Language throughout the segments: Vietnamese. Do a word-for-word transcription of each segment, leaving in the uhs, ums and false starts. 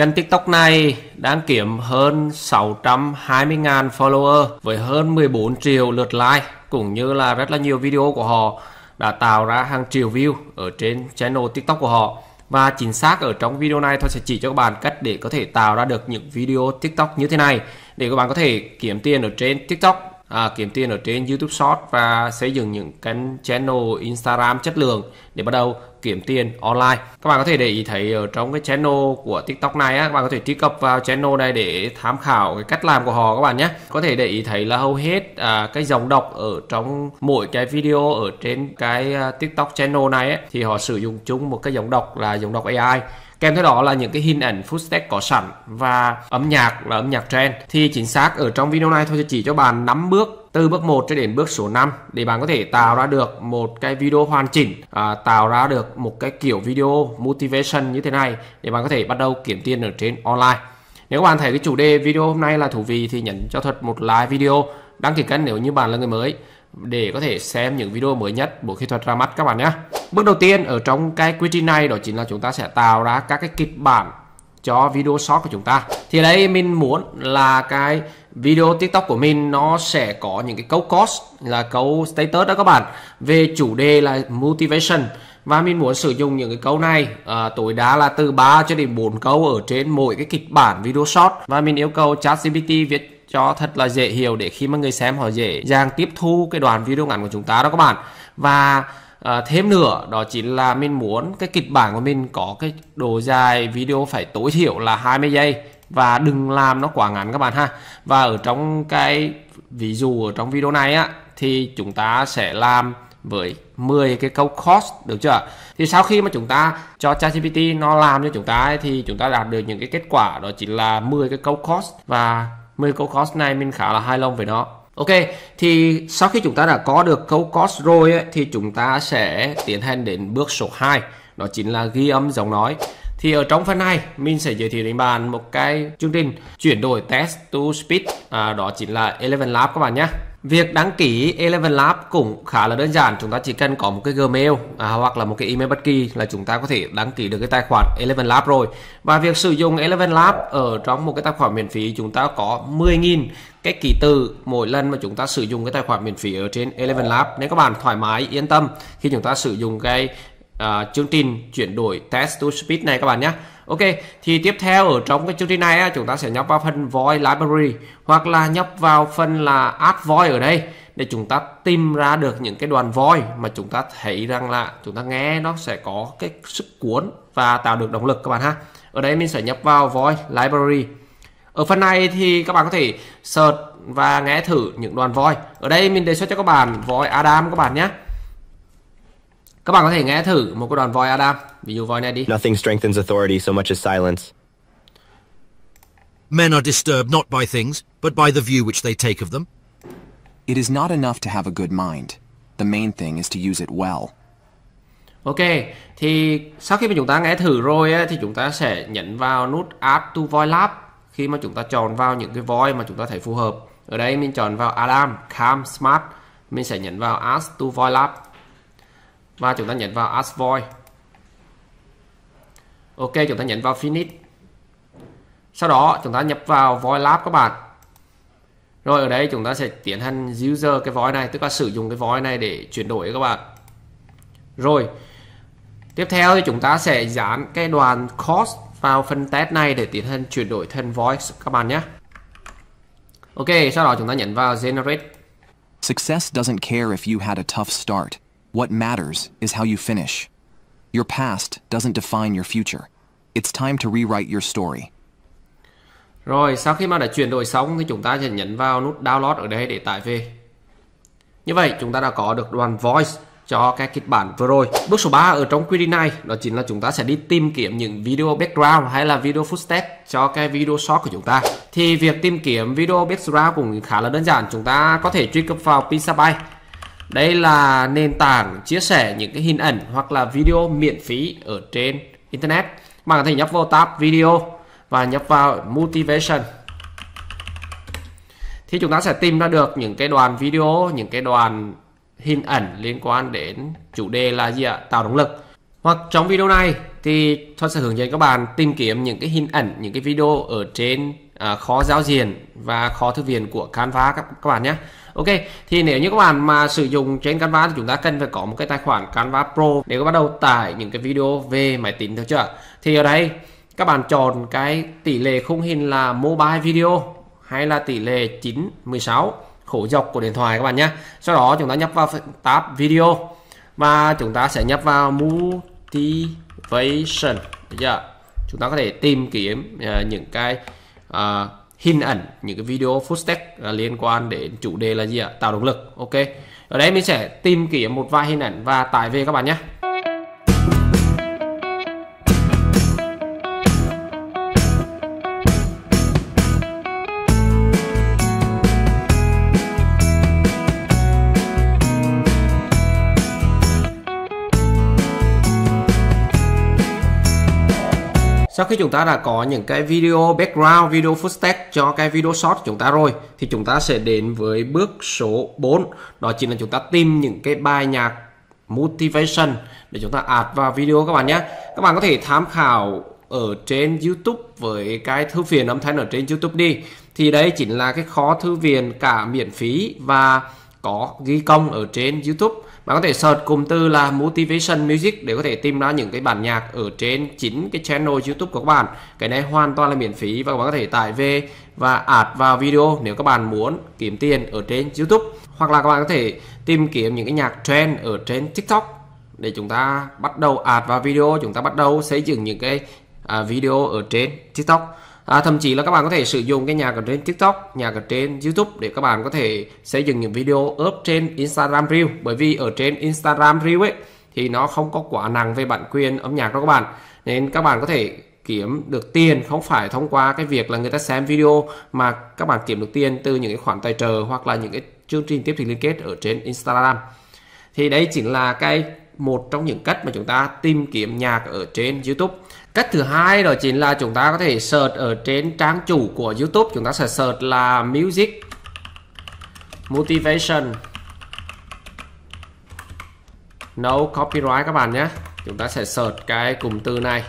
Kênh TikTok này đang kiếm hơn sáu trăm hai mươi nghìn follower với hơn mười bốn triệu lượt like, cũng như là rất là nhiều video của họ đã tạo ra hàng triệu view ở trên channel TikTok của họ. Và chính xác ở trong video này tôi sẽ chỉ cho các bạn cách để có thể tạo ra được những video TikTok như thế này để các bạn có thể kiếm tiền ở trên TikTok, à, kiếm tiền ở trên YouTube Shorts và xây dựng những kênh channel Instagram chất lượng để bắt đầu kiếm tiền online. Các bạn có thể để ý thấy ở trong cái channel của TikTok này á, các bạn có thể truy cập vào channel này để tham khảo cái cách làm của họ các bạn nhé. Có thể để ý thấy là hầu hết à, cái dòng đọc ở trong mỗi cái video ở trên cái TikTok channel này ấy, thì họ sử dụng chung một cái dòng đọc là dòng đọc a i. Kèm theo đó là những cái hình ảnh footstep có sẵn và âm nhạc là âm nhạc trend. Thì chính xác ở trong video này tôi sẽ chỉ cho bạn năm bước từ bước một cho đến bước số năm để bạn có thể tạo ra được một cái video hoàn chỉnh, à, tạo ra được một cái kiểu video motivation như thế này để bạn có thể bắt đầu kiếm tiền ở trên online. Nếu các bạn thấy cái chủ đề video hôm nay là thú vị thì nhấn cho Thuat một like video, đăng ký kênh nếu như bạn là người mới để có thể xem những video mới nhất mỗi khi Thuat ra mắt các bạn nhé. Bước đầu tiên ở trong cái quy trình này đó chính là chúng ta sẽ tạo ra các cái kịch bản cho video short của chúng ta. Thì đây mình muốn là cái video TikTok của mình nó sẽ có những cái câu post là câu status đó các bạn, về chủ đề là motivation, và mình muốn sử dụng những cái câu này à, tối đa là từ ba cho đến bốn câu ở trên mỗi cái kịch bản video short, và mình yêu cầu ChatGPT viết cho thật là dễ hiểu để khi mà người xem họ dễ dàng tiếp thu cái đoạn video ngắn của chúng ta đó các bạn. Và à, thêm nữa đó chính là mình muốn cái kịch bản của mình có cái độ dài video phải tối thiểu là hai mươi giây và đừng làm nó quá ngắn các bạn ha. Và ở trong cái ví dụ ở trong video này á thì chúng ta sẽ làm với mười cái câu cost được chưa. Thì sau khi mà chúng ta cho ChatGPT nó làm cho chúng ta ấy, thì chúng ta đạt được những cái kết quả đó chính là mười cái câu cost, và mười câu cost này mình khá là hài lòng với nó. Ok, thì sau khi chúng ta đã có được câu cost rồi ấy, thì chúng ta sẽ tiến hành đến bước số hai, đó chính là ghi âm giọng nói. Thì ở trong phần này mình sẽ giới thiệu đến bạn một cái chương trình chuyển đổi text to speech, à, đó chính là ElevenLabs các bạn nhé. Việc đăng ký ElevenLabs cũng khá là đơn giản, chúng ta chỉ cần có một cái Gmail à, hoặc là một cái email bất kỳ là chúng ta có thể đăng ký được cái tài khoản ElevenLabs rồi. Và việc sử dụng ElevenLabs ở trong một cái tài khoản miễn phí, chúng ta có mười nghìn cái ký tự mỗi lần mà chúng ta sử dụng cái tài khoản miễn phí ở trên ElevenLabs, nên các bạn thoải mái yên tâm khi chúng ta sử dụng cái À, chương trình chuyển đổi text to speech này các bạn nhé. Ok, thì tiếp theo ở trong cái chương trình này á, chúng ta sẽ nhấp vào phần voice library hoặc là nhấp vào phần là add voice ở đây để chúng ta tìm ra được những cái đoạn voice mà chúng ta thấy rằng là chúng ta nghe nó sẽ có cái sức cuốn và tạo được động lực các bạn ha. Ở đây mình sẽ nhấp vào voice library. Ở phần này thì các bạn có thể search và nghe thử những đoạn voice. Ở đây mình đề xuất cho các bạn voice Adam các bạn nhé. Các bạn có thể nghe thử một cái đoạn voice Adam, ví dụ voice này đi. Nothing strengthens authority so much as silence. Men are disturbed not by things, but by the view which they take of them. It is not enough to have a good mind. The main thing is to use it well. Ok, thì sau khi mà chúng ta nghe thử rồi ấy, thì chúng ta sẽ nhấn vào nút Add to Voice Lab khi mà chúng ta chọn vào những cái voice mà chúng ta thấy phù hợp. Ở đây mình chọn vào Adam, Calm, Smart. Mình sẽ nhấn vào Add to Voice Lab. Và chúng ta nhấn vào Ask Voice. Ok, chúng ta nhấn vào Finish. Sau đó chúng ta nhập vào Voice Lab các bạn. Rồi ở đây chúng ta sẽ tiến hành user cái voice này, tức là sử dụng cái voice này để chuyển đổi các bạn. Rồi tiếp theo thì chúng ta sẽ dán cái đoạn cost vào phần test này để tiến hành chuyển đổi thành voice các bạn nhé. Ok, sau đó chúng ta nhấn vào Generate. Success doesn't care if you had a tough start. What matters is how you finish. Your past doesn't define your future. It's time to rewrite your story. Rồi, sau khi mà đã chuyển đổi xong thì chúng ta sẽ nhấn vào nút download ở đây để tải về. Như vậy chúng ta đã có được đoạn voice cho cái kịch bản vừa rồi. Bước số ba ở trong quy trình này đó chính là chúng ta sẽ đi tìm kiếm những video background hay là video footstep cho cái video short của chúng ta. Thì việc tìm kiếm video background cũng khá là đơn giản, chúng ta có thể truy cập vào PixaBay. Đây là nền tảng chia sẻ những cái hình ảnh hoặc là video miễn phí ở trên Internet. Bạn có thể nhấp vào tab video và nhấp vào motivation. Thì chúng ta sẽ tìm ra được những cái đoạn video, những cái đoạn hình ảnh liên quan đến chủ đề là gì ạ? Tạo động lực. Hoặc trong video này thì Thuat sẽ hướng dẫn các bạn tìm kiếm những cái hình ảnh, những cái video ở trên à, kho giao diện và kho thư viện của Canva các, các bạn nhé. Ok, thì nếu như các bạn mà sử dụng trên Canva thì chúng ta cần phải có một cái tài khoản Canva Pro để các bạn bắt đầu tải những cái video về máy tính, được chưa? Thì ở đây các bạn chọn cái tỷ lệ khung hình là mobile video hay là tỷ lệ chín mười sáu khổ dọc của điện thoại các bạn nhé. Sau đó chúng ta nhập vào tab video và chúng ta sẽ nhập vào motivation, được chưa? Chúng ta có thể tìm kiếm uh, những cái uh, hình ảnh, những cái video food tech uh, liên quan đến chủ đề là gì ạ? Tạo động lực. Ok, ở đây mình sẽ tìm kiếm một vài hình ảnh và tải về các bạn nhé. Sau khi chúng ta đã có những cái video background, video footage cho cái video short chúng ta rồi thì chúng ta sẽ đến với bước số bốn, đó chính là chúng ta tìm những cái bài nhạc motivation để chúng ta add vào video các bạn nhé. Các bạn có thể tham khảo ở trên YouTube với cái thư viện âm thanh ở trên YouTube đi, thì đấy chính là cái kho thư viện cả miễn phí và có ghi công ở trên YouTube. Bạn có thể search cụm từ là motivation music để có thể tìm ra những cái bản nhạc ở trên chính cái channel YouTube của các bạn. Cái này hoàn toàn là miễn phí và các bạn có thể tải về và add vào video nếu các bạn muốn kiếm tiền ở trên YouTube. Hoặc là các bạn có thể tìm kiếm những cái nhạc trend ở trên TikTok để chúng ta bắt đầu add vào video, chúng ta bắt đầu xây dựng những cái video ở trên TikTok. À, thậm chí là các bạn có thể sử dụng cái nhạc ở trên TikTok, nhạc ở trên YouTube để các bạn có thể xây dựng những video up trên Instagram Reels, bởi vì ở trên Instagram Reels ấy thì nó không có quá nặng về bản quyền âm nhạc đó các bạn, nên các bạn có thể kiếm được tiền không phải thông qua cái việc là người ta xem video, mà các bạn kiếm được tiền từ những cái khoản tài trợ hoặc là những cái chương trình tiếp thị liên kết ở trên Instagram. Thì đấy chính là cái một trong những cách mà chúng ta tìm kiếm nhạc ở trên YouTube. Cách thứ hai đó chính là chúng ta có thể search ở trên trang chủ của YouTube, chúng ta sẽ search là music motivation no copyright các bạn nhé. Chúng ta sẽ search cái cụm từ này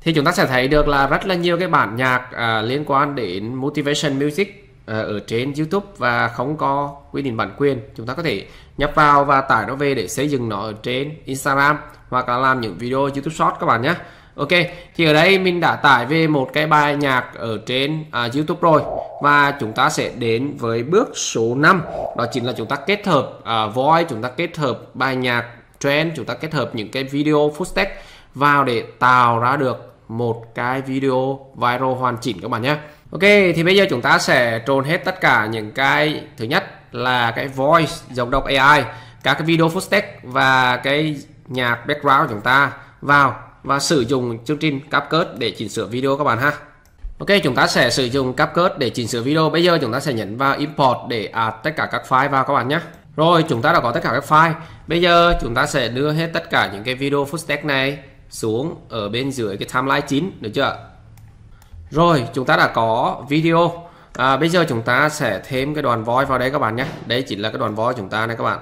thì chúng ta sẽ thấy được là rất là nhiều cái bản nhạc à, liên quan đến motivation music à, ở trên YouTube và không có quy định bản quyền. Chúng ta có thể nhập vào và tải nó về để xây dựng nó ở trên Instagram hoặc là làm những video YouTube Short các bạn nhé. Ok, thì ở đây mình đã tải về một cái bài nhạc ở trên à, YouTube rồi, và chúng ta sẽ đến với bước số năm, đó chính là chúng ta kết hợp à, voice, chúng ta kết hợp bài nhạc trend, chúng ta kết hợp những cái video footage vào để tạo ra được một cái video viral hoàn chỉnh các bạn nhé. Ok, thì bây giờ chúng ta sẽ trộn hết tất cả những cái, thứ nhất là cái voice giọng đọc a i, các cái video footage và cái nhạc background chúng ta vào và sử dụng chương trình CapCut để chỉnh sửa video các bạn ha. Ok, chúng ta sẽ sử dụng CapCut để chỉnh sửa video. Bây giờ chúng ta sẽ nhấn vào import để add tất cả các file vào các bạn nhé. Rồi, chúng ta đã có tất cả các file. Bây giờ chúng ta sẽ đưa hết tất cả những cái video footage này xuống ở bên dưới cái timeline chính, được chưa? Rồi, chúng ta đã có video. À, bây giờ chúng ta sẽ thêm cái đoạn voice vào đây các bạn nhé. Đấy chính là cái đoạn voice chúng ta này các bạn.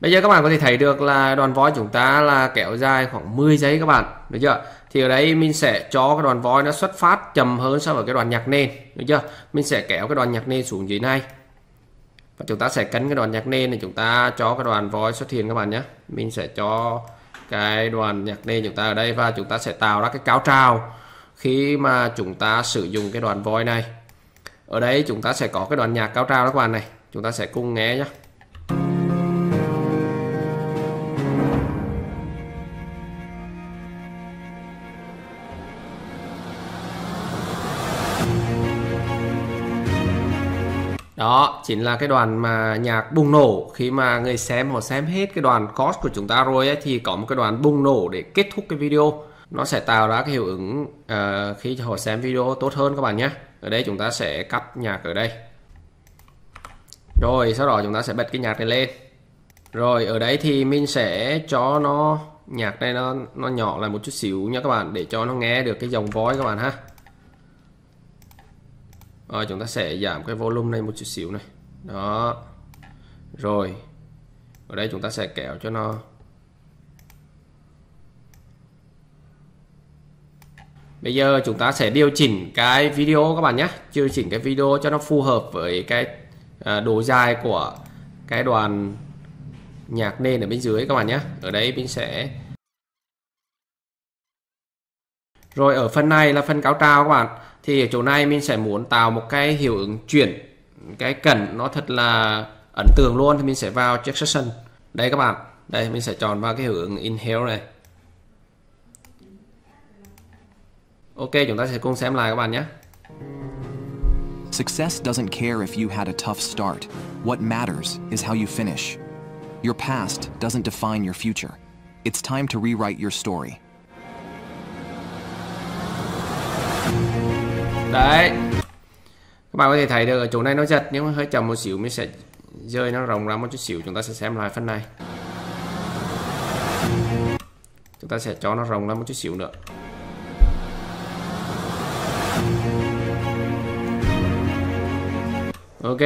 Bây giờ các bạn có thể thấy được là đoạn voi chúng ta là kéo dài khoảng mười giây các bạn, được chưa? Thì ở đây mình sẽ cho cái đoạn voi nó xuất phát chậm hơn so với cái đoạn nhạc nền, được chưa? Mình sẽ kéo cái đoạn nhạc nền xuống dưới này và chúng ta sẽ cấn cái đoạn nhạc nền để chúng ta cho cái đoạn voi xuất hiện các bạn nhé. Mình sẽ cho cái đoạn nhạc nền chúng ta ở đây và chúng ta sẽ tạo ra cái cao trào khi mà chúng ta sử dụng cái đoạn voi này. Ở đây chúng ta sẽ có cái đoạn nhạc cao trào đó các bạn này, chúng ta sẽ cùng nghe nhé. Đó chính là cái đoạn mà nhạc bùng nổ, khi mà người xem họ xem hết cái đoạn cost của chúng ta rồi ấy, thì có một cái đoạn bùng nổ để kết thúc cái video. Nó sẽ tạo ra cái hiệu ứng uh, khi họ xem video tốt hơn các bạn nhé. Ở đây chúng ta sẽ cắt nhạc ở đây. Rồi sau đó chúng ta sẽ bật cái nhạc này lên. Rồi ở đấy thì mình sẽ cho nó nhạc này nó, nó nhỏ lại một chút xíu nha các bạn, để cho nó nghe được cái dòng voice các bạn ha. Rồi, chúng ta sẽ giảm cái volume này một chút xíu này. Đó. Rồi. Ở đây chúng ta sẽ kéo cho nó . Bây giờ chúng ta sẽ điều chỉnh cái video các bạn nhé, điều chỉnh cái video cho nó phù hợp với cái độ dài của cái đoạn nhạc nền ở bên dưới các bạn nhé. Ở đây mình sẽ rồi ở phần này là phần cao trào các bạn, thì ở chỗ này mình sẽ muốn tạo một cái hiệu ứng chuyển cái cảnh nó thật là ấn tượng luôn, thì mình sẽ vào check session đây các bạn, đây mình sẽ chọn vào cái hiệu ứng inhale này. Ok, chúng ta sẽ cùng xem lại các bạn nhé. Success doesn't care if you had a tough start. What matters is how you finish. Your past doesn't define your future. It's time to rewrite your story. Đấy. Các bạn có thể thấy được ở chỗ này nó giật nhưng mà hơi chậm một xíu, mình sẽ rơi nó rộng ra một chút xíu, chúng ta sẽ xem lại phần này. Chúng ta sẽ cho nó rộng ra một chút xíu nữa. Ok,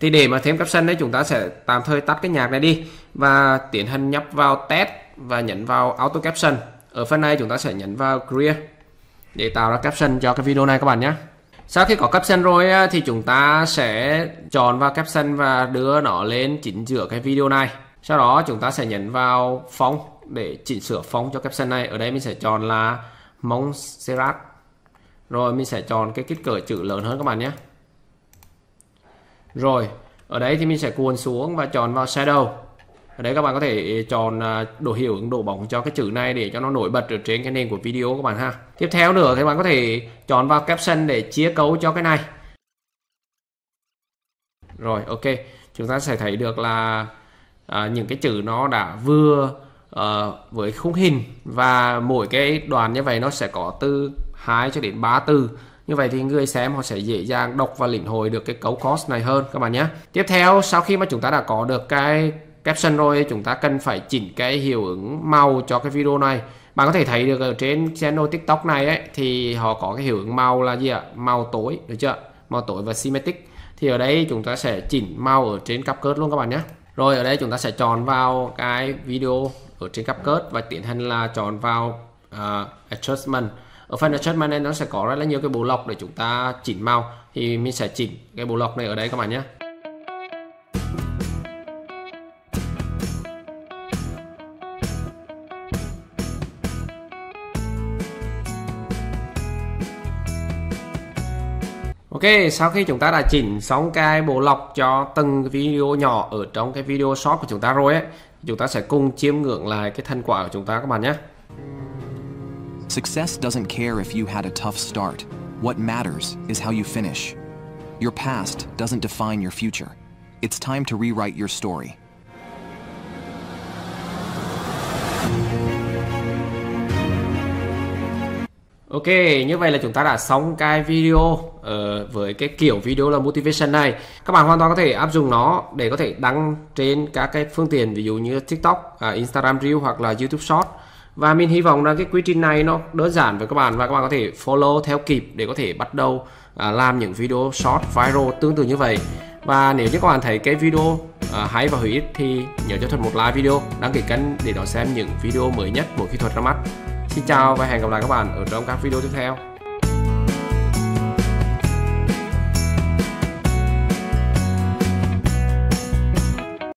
thì để mà thêm caption đấy chúng ta sẽ tạm thời tắt cái nhạc này đi và tiến hành nhấp vào test và nhấn vào auto caption. Ở phần này chúng ta sẽ nhấn vào create để tạo ra caption cho cái video này các bạn nhé. Sau khi có caption rồi thì chúng ta sẽ chọn vào caption và đưa nó lên chỉnh sửa cái video này. Sau đó chúng ta sẽ nhấn vào font để chỉnh sửa font cho caption này. Ở đây mình sẽ chọn là Mont Serrat. Rồi mình sẽ chọn cái kích cỡ chữ lớn hơn các bạn nhé. Rồi, ở đấy thì mình sẽ cuộn xuống và chọn vào shadow. Ở đấy các bạn có thể chọn độ hiệu ứng độ bóng cho cái chữ này để cho nó nổi bật ở trên cái nền của video các bạn ha. Tiếp theo nữa các bạn có thể chọn vào caption để chia cấu cho cái này. Rồi, ok. Chúng ta sẽ thấy được là à, những cái chữ nó đã vừa à, với khung hình, và mỗi cái đoạn như vậy nó sẽ có từ hai cho đến ba từ. Như vậy thì người xem họ sẽ dễ dàng đọc và lĩnh hội được cái cấu cost này hơn các bạn nhé. Tiếp theo sau khi mà chúng ta đã có được cái caption rồi, chúng ta cần phải chỉnh cái hiệu ứng màu cho cái video này. Bạn có thể thấy được ở trên channel TikTok này ấy, thì họ có cái hiệu ứng màu là gì ạ? Màu tối, được chưa? Màu tối và symmetric. Thì ở đây chúng ta sẽ chỉnh màu ở trên CapCut luôn các bạn nhé. Rồi ở đây chúng ta sẽ chọn vào cái video ở trên CapCut và tiến hành là chọn vào uh, adjustment. Ở phần adjustment này nó sẽ có rất là nhiều cái bộ lọc để chúng ta chỉnh màu, thì mình sẽ chỉnh cái bộ lọc này ở đây các bạn nhé. Ok, sau khi chúng ta đã chỉnh xong cái bộ lọc cho từng video nhỏ ở trong cái video short của chúng ta rồi ấy, chúng ta sẽ cùng chiêm ngưỡng lại cái thành quả của chúng ta các bạn nhé. Success doesn't care if you had a tough start. What matters is how you finish. Your past doesn't define your future. It's time to rewrite your story. Ok, như vậy là chúng ta đã xong cái video uh, với cái kiểu video là motivation này. Các bạn hoàn toàn có thể áp dụng nó để có thể đăng trên các cái phương tiện ví dụ như TikTok, uh, Instagram Reels hoặc là YouTube Shorts. Và mình hy vọng là cái quy trình này nó đơn giản với các bạn và các bạn có thể follow theo kịp để có thể bắt đầu làm những video short viral tương tự như vậy. Và nếu như các bạn thấy cái video hay và hữu ích thì nhớ cho Thuật một like video, đăng ký kênh để đón xem những video mới nhất mỗi khi Thuật ra mắt. Xin chào và hẹn gặp lại các bạn ở trong các video tiếp theo.